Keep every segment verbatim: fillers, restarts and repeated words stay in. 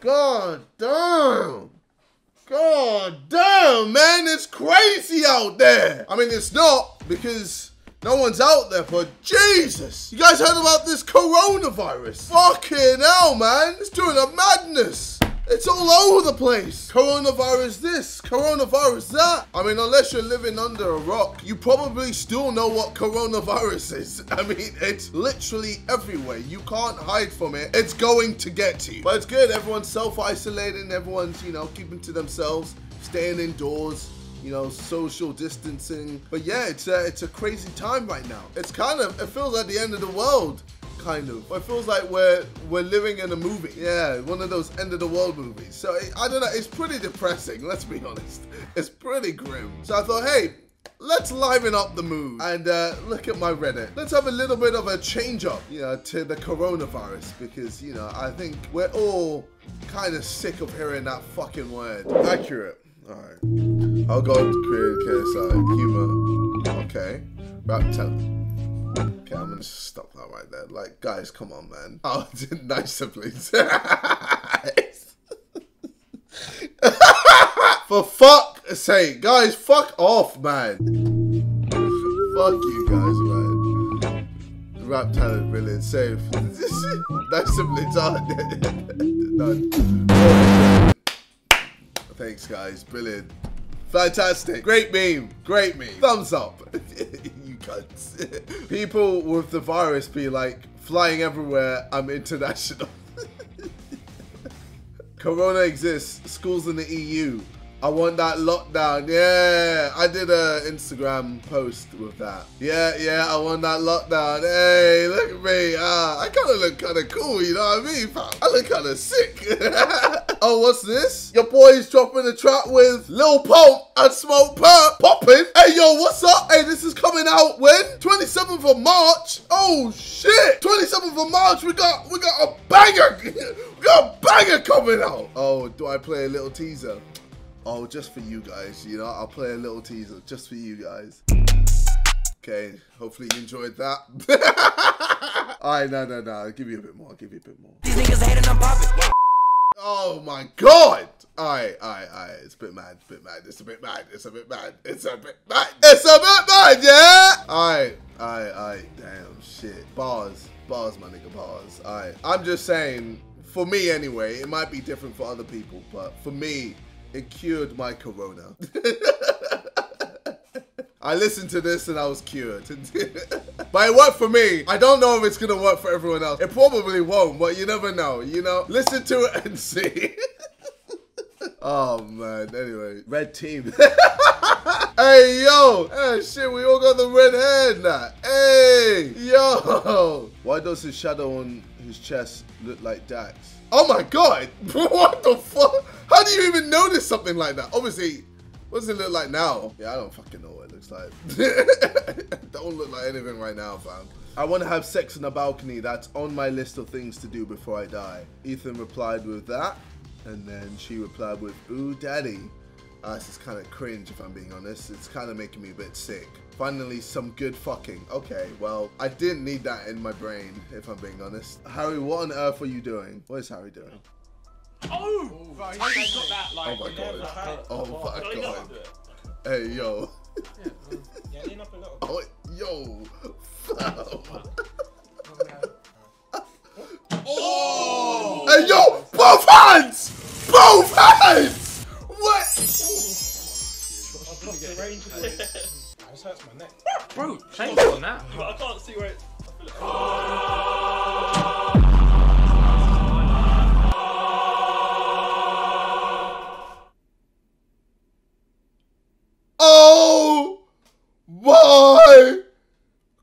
God damn. God damn, man. It's crazy out there. I mean, it's not because no one's out there, but Jesus. You guys heard about this coronavirus? Fucking hell, man. It's doing a madness. It's all over the place. Coronavirus this, coronavirus that. I mean, unless you're living under a rock, you probably still know what coronavirus is. I mean, it's literally everywhere. You can't hide from it. It's going to get to you. But it's good. Everyone's self-isolating. Everyone's, you know, keeping to themselves, staying indoors, you know, social distancing. But yeah, it's a, it's a crazy time right now. It's kind of, it feels like the end of the world. Kind of. It feels like we're we're living in a movie. Yeah, one of those end of the world movies. So it, I don't know. It's pretty depressing. Let's be honest. It's pretty grim. So I thought, hey, let's liven up the mood and uh, look at my Reddit. Let's have a little bit of a change up, you know, to the coronavirus because, you know, I think we're all kind of sick of hearing that fucking word. Accurate. All right. Oh God, created K S I humor. Okay. Rap ten. Okay, I'm gonna stop that right there. Like, guys, come on, man. Oh, nicer, please. For fuck's sake, guys, fuck off, man. Fuck you guys, man. The rap talent, brilliant, safe. Nicer, please. Done. Thanks, guys. Brilliant. Fantastic. Great meme. Great meme. Thumbs up. People with the virus be like, flying everywhere, I'm international. Corona exists, schools in the E U. I want that lockdown. Yeah, I did an Instagram post with that. Yeah, yeah, I want that lockdown. Hey, look at me. Ah, I kind of look kind of cool, you know what I mean? I look kind of sick. Oh, what's this? Your boy's dropping a track with Lil Pump and Smoke Pump. Popping. Hey, yo, what's up? Hey, this is coming out when? twenty-seventh of March. Oh, shit. twenty-seventh of March, we got, we got a banger. We got a banger coming out. Oh, do I play a little teaser? Oh, just for you guys, you know, I'll play a little teaser just for you guys. Okay, hopefully you enjoyed that. All right, no, no, no, I'll give you a bit more, I'll give you a bit more. These niggas hating on poppin'. Oh my God. All right, all right, all right, it's a bit mad, it's a bit mad, it's a bit mad, it's a bit mad, it's a bit mad, it's a bit mad, yeah? All right, all right, all right, damn, shit. Bars, bars, my nigga, bars, all right. I'm just saying, for me anyway, it might be different for other people, but for me, it cured my corona. I listened to this and I was cured. But it worked for me. I don't know if it's gonna work for everyone else. It probably won't, but you never know, you know? Listen to it and see. Oh man, anyway. Red team. Hey, yo. Hey, shit, we all got the red hair now. Hey, yo. Why does his shadow on his chest look like Dax? Oh my God, what the fuck? How do you even notice something like that? Obviously, what does it look like now? Yeah, I don't fucking know what it looks like. Don't look like anything right now, fam. I want to have sex on a balcony. That's on my list of things to do before I die. Ethan replied with that, and then she replied with, ooh, daddy. Uh, this is kind of cringe, if I'm being honest. It's kind of making me a bit sick. Finally, some good fucking. Okay, well, I didn't need that in my brain, if I'm being honest. Harry, what on earth are you doing? What is Harry doing? Oh! Oh, right. Got that, like, oh my God. Oh my God. Hey, yo. Yeah, lean up a little. Oh, yo. Oh! Hey, yo! Both hands! Both hands! What? I've lost the range of this. This hurts my neck. Bro, change on that. But I can't see where it's. Oh my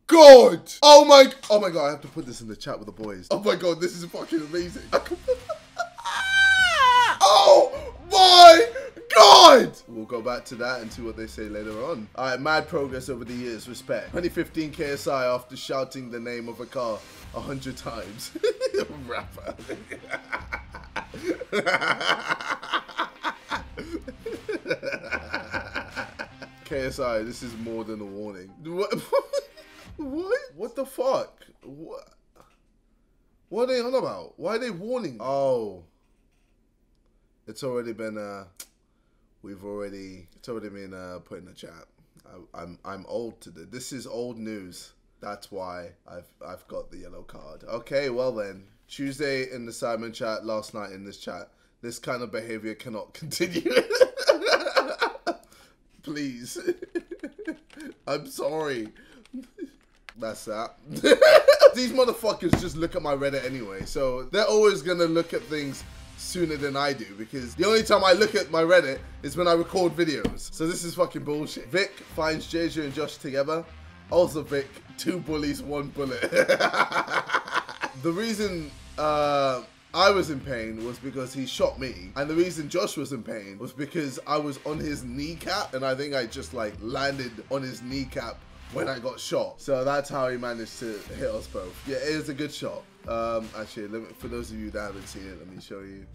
God! Oh my! Oh my God! I have to put this in the chat with the boys. Oh my God! This is fucking amazing. Oh my! God! We'll go back to that and see what they say later on. All right, mad progress over the years, respect. twenty fifteen K S I after shouting the name of a car a hundred times. Rapper. K S I, this is more than a warning. What? What? What the fuck? What? What are they on about? Why are they warning? Oh. it's already been uh, we've already it's already been uh, put in the chat. I, I'm I'm old to the, this is old news. That's why I've I've got the yellow card. Okay, well then, Tuesday in the Sidemen chat, last night in this chat, this kind of behavior cannot continue. Please. I'm sorry. That's that. These motherfuckers just look at my Reddit anyway, so they're always gonna look at things sooner than I do, because the only time I look at my Reddit is when I record videos. So this is fucking bullshit. Vic finds J J and Josh together. Also Vic, two bullies, one bullet. The reason uh, I was in pain was because he shot me, and the reason Josh was in pain was because I was on his kneecap, and I think I just like landed on his kneecap when I got shot. So that's how he managed to hit us both. Yeah, it is a good shot. Um, actually, let me, for those of you that haven't seen it, let me show you.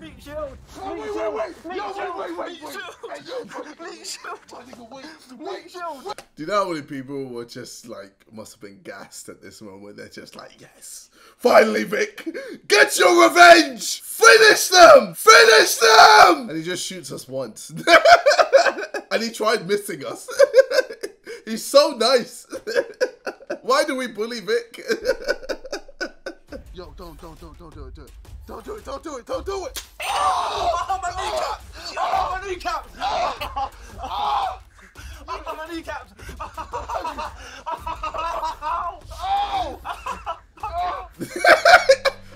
Meat shield! Oh, wait, wait, wait! Meat no, shield. wait, wait, wait! Meat shield! Meat shield! Do you know how many people were just like, must have been gassed at this moment? They're just like, yes! Finally, Vic! Get your revenge! Finish them! Finish them! And he just shoots us once. And he tried missing us. He's so nice. Why do we bully Vic? Yo, don't, don't, don't, don't do it, do it. Don't do it, don't do it, don't do it! Oh, my kneecap! Oh, my kneecap! Oh, my kneecap!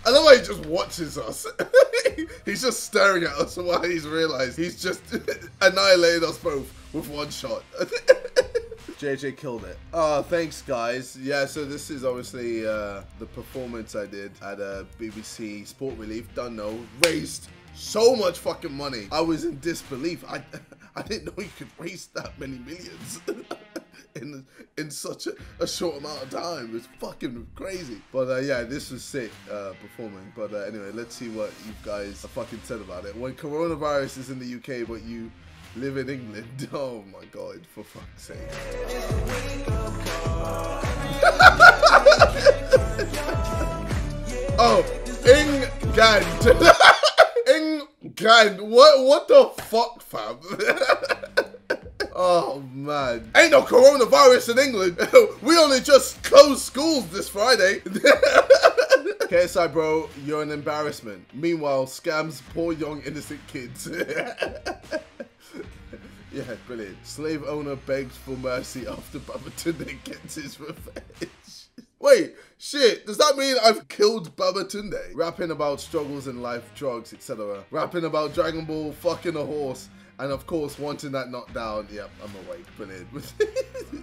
I love how he just watches us. He's just staring at us while he's realised he's just annihilated us both with one shot. J J killed it. Oh, thanks, guys. Yeah, so this is obviously uh, the performance I did at uh, B B C Sport Relief. Don't know. Raised so much fucking money. I was in disbelief. I I didn't know you could raise that many millions in in such a, a short amount of time. It was fucking crazy. But uh, yeah, this was sick uh, performing. But uh, anyway, let's see what you guys fucking said about it. When coronavirus is in the U K, but you live in England. Oh my god, for fuck's sake. Oh, England. England. What, what the fuck, fam? Oh man. Ain't no coronavirus in England. We only just closed schools this Friday. K S I bro, you're an embarrassment. Meanwhile, scams poor young innocent kids. Yeah, brilliant. Slave owner begs for mercy after Baba Tunde gets his revenge. Wait, shit, does that mean I've killed Baba Tunde? Rapping about struggles in life, drugs, et cetera. Rapping about Dragon Ball, fucking a horse, and of course wanting that knockdown. Yep, I'm awake, brilliant.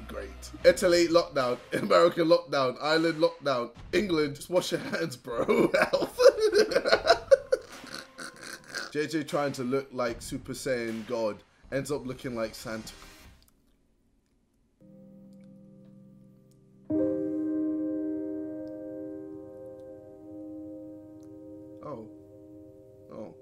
Great. Italy, lockdown. America, lockdown. Ireland, lockdown. England, just wash your hands, bro. Health. J J trying to look like Super Saiyan God. Ends up looking like Santa. Oh. Oh.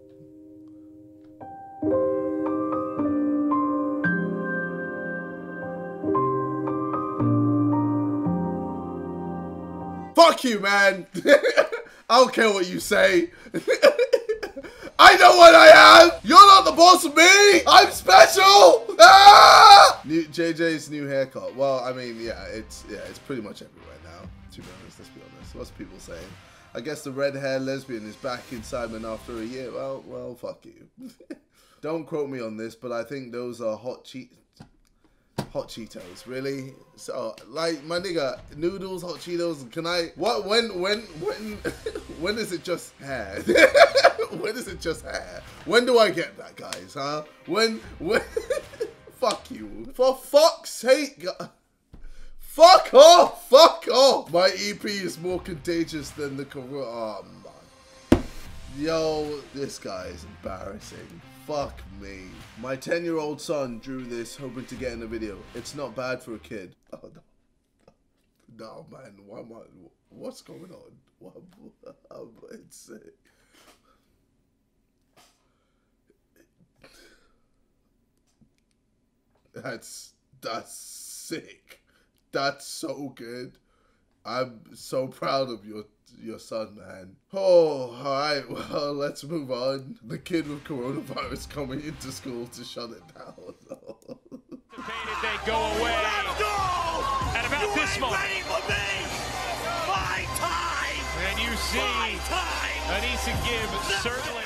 Fuck you, man. I don't care what you say. I know what I am! You're not the boss of me! I'm special! Ah! New, J J's new haircut. Well, I mean, yeah, it's yeah, it's pretty much everywhere now, to be honest, let's be honest. What's people saying? I guess the red hair lesbian is back in Sidemen after a year. Well, well, fuck you. Don't quote me on this, but I think those are hot che hot Cheetos, really? So, like, my nigga, noodles, hot Cheetos, can I, what, when, when, when, when is it just hair? When is it just hair? When do I get that, guys, huh? When, when, fuck you. For fuck's sake, fuck off, fuck off. My E P is more contagious than the corona, oh man. Yo, this guy is embarrassing, fuck me. My ten year old son drew this hoping to get in a video. It's not bad for a kid. Oh no. No man, why am I, what's going on? What am I saying? That's, that's sick. That's so good. I'm so proud of your your son, man. Oh, all right, well, let's move on. The kid with coronavirus coming into school to shut it down. They go away. At about you this moment. My time. And you see Anissa Gibbs certainly.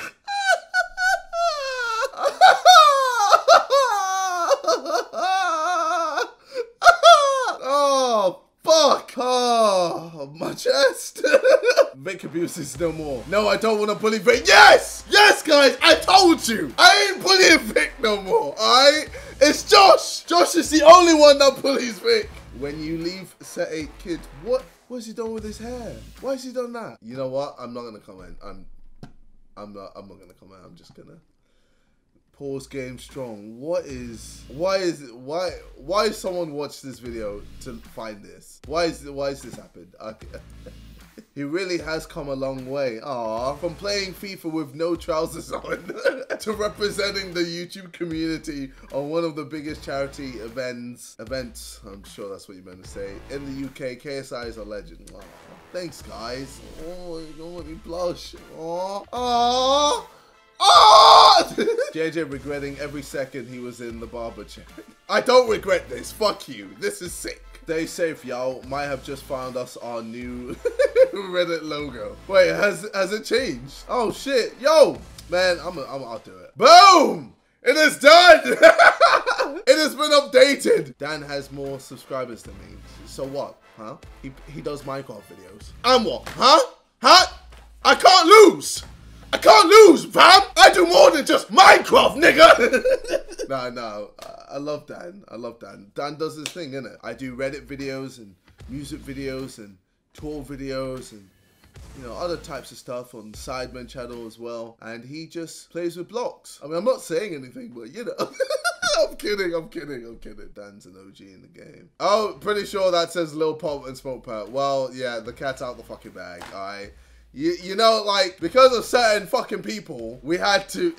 Oh, fuck. Oh, my chest. Vic abuse is no more. No, I don't want to bully Vic. Yes! Yes, guys, I told you. I ain't bullying Vic no more, all right? It's Josh. Josh is the only one that bullies Vic. When you leave set eight kids, what what's he done with his hair? Why has he done that? You know what? I'm not gonna comment. I'm I'm not I'm not gonna comment. I'm just gonna pause game strong. What is why is it why why has someone watched this video to find this? Why is why has this happened? I, He really has come a long way. Aww. From playing FIFA with no trousers on to representing the YouTube community on one of the biggest charity events. Events, I'm sure that's what you meant to say. In the U K, K S I is a legend. Aww. Thanks, guys. Oh, you're gonna make me blush. Aww. Aww. Oh! J J regretting every second he was in the barber chair. I don't regret this. Fuck you. This is sick. Stay safe, y'all. Might have just found us our new Reddit logo. Wait, has has it changed? Oh shit, yo, man, I'm, a, I'm I'll do it. Boom! It is done. It has been updated. Dan has more subscribers than me. So what? Huh? He he does Minecraft videos. And what? Huh? Huh? I can't lose. I can't lose, fam! I do more than just Minecraft, nigga! Nah, nah, I love Dan. I love Dan. Dan does his thing, innit? I do Reddit videos and music videos and tour videos and, you know, other types of stuff on the Sidemen channel as well. And he just plays with blocks. I mean, I'm not saying anything, but, you know. I'm kidding, I'm kidding, I'm kidding. Dan's an O G in the game. Oh, pretty sure that says Lil Pump and Smoke Pat. Well, yeah, the cat's out the fucking bag, all right? You, you know, like, because of certain fucking people, we had to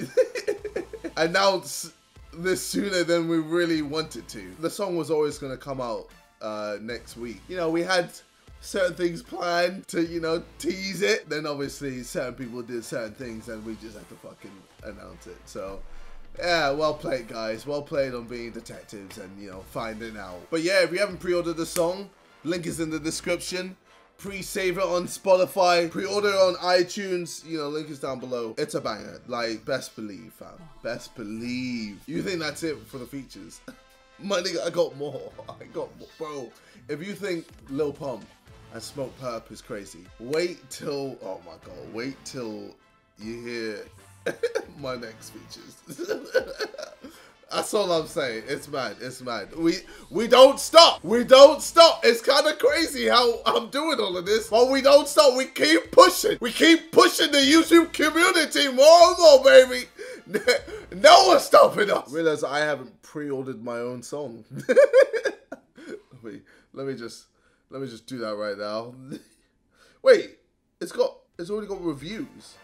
announce this sooner than we really wanted to. The song was always going to come out uh, next week. You know, we had certain things planned to, you know, tease it. Then obviously certain people did certain things and we just had to fucking announce it. So, yeah, well played, guys. Well played on being detectives and, you know, finding out. But yeah, if you haven't pre-ordered the song, link is in the description. Pre-save it on Spotify, pre-order it on iTunes, you know, link is down below. It's a banger, like, best believe, fam. Best believe. You think that's it for the features? My nigga, I got more, I got more. Bro, if you think Lil Pump and Smoke Perp is crazy, wait till, oh my God, wait till you hear my next features. That's all I'm saying. It's mad. It's mad. We we don't stop. We don't stop. It's kind of crazy how I'm doing all of this, but we don't stop. We keep pushing. We keep pushing the YouTube community more and more, baby. No one's stopping us. Realize I haven't pre-ordered my own song. let me let me just let me just do that right now. Wait, it's got it's already got reviews.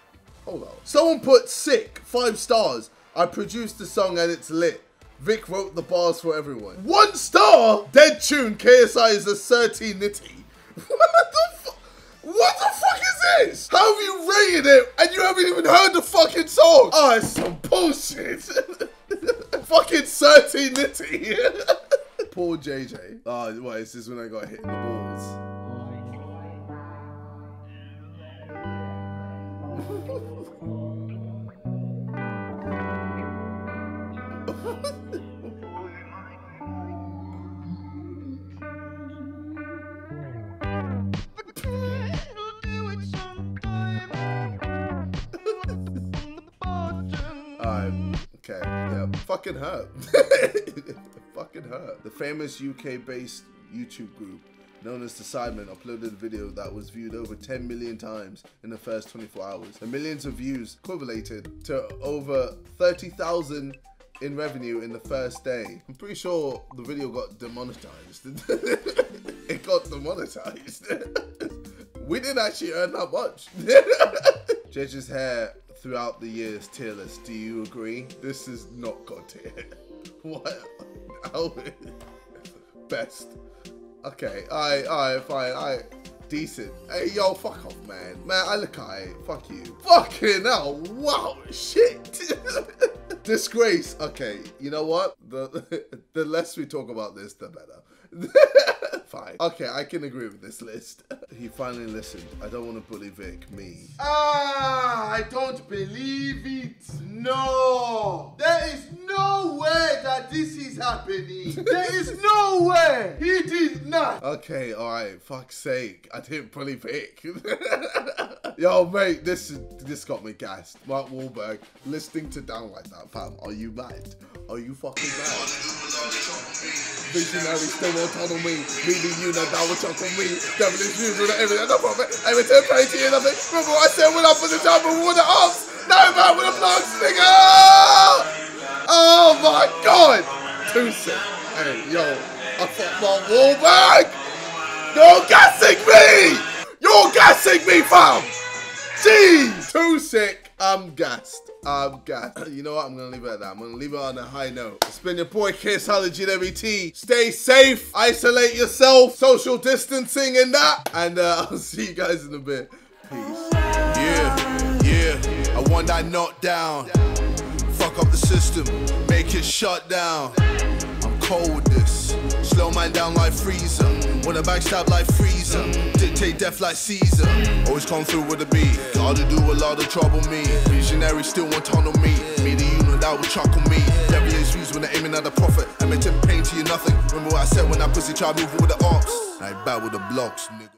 Hold on. Someone put sick five stars. I produced the song and it's lit. Vic wrote the bars for everyone. One star? Dead tune, K S I is a thirty nitty. What the fuck? What the fuck is this? How have you rated it and you haven't even heard the fucking song? Oh, it's some bullshit. Fucking thirty nitty. Poor J J. Oh, what is this when I got hit in the balls? Okay, yeah, fucking hurt. Fucking hurt. The famous U K-based YouTube group known as the Sidemen uploaded a video that was viewed over ten million times in the first twenty-four hours. The millions of views correlated to over thirty thousand in revenue in the first day. I'm pretty sure the video got demonetized. It got demonetized. We didn't actually earn that much. J J's hair throughout the years, tearless. Do you agree? This is not God tier. What? Best. Okay, alright, alright, fine, alright. decent. Hey, yo, fuck off, man. Man, I look at it. Fuck you. Fucking hell. Wow, shit. Disgrace. Okay, you know what? The, the less we talk about this, the better. Fine. Okay, I can agree with this list. He finally listened. I don't want to bully Vic. Me. Ah, I don't believe it. No. There is no way that this is happening. There is no way. He did not. Okay, all right. Fuck's sake. I didn't bully Vic. Yo, mate, this is, this got me gassed. Mark Wahlberg listening to Down Like That, fam. Are you mad? Are you fucking mad? Visionary, still on me. Meaning you know that was on me. Devil is using everything. No problem. I return pray to you. Nothing. Remember what I said when I put the job and wore the arms. No man with a blog stinger. Oh my god. Too sick. Hey, yo. I fucked Mark Wahlberg. You're gassing me. You're gassing me, fam. Jeez. Too sick. I'm gassed. I'm gassed. You know what? I'm going to leave it at that. I'm going to leave it on a high note. It's been your boy, K S I. Stay safe. Isolate yourself. Social distancing and that. And uh, I'll see you guys in a bit. Peace. Yeah. Yeah. I want that knockdown. Fuck up the system. Make it shut down. I'm cold with this. Slow man down like Frieza. Wanna backstab like Frieza. Dictate death like Caesar. Always come through with a beat. Gotta do a lot of trouble me. Visionary still won't tunnel me. Me the unit that will chuckle me. Devil is views when they're aiming at the prophet. I meant to pain to you nothing. Remember what I said when I pussy child move with the ops. I battle the blocks, nigga.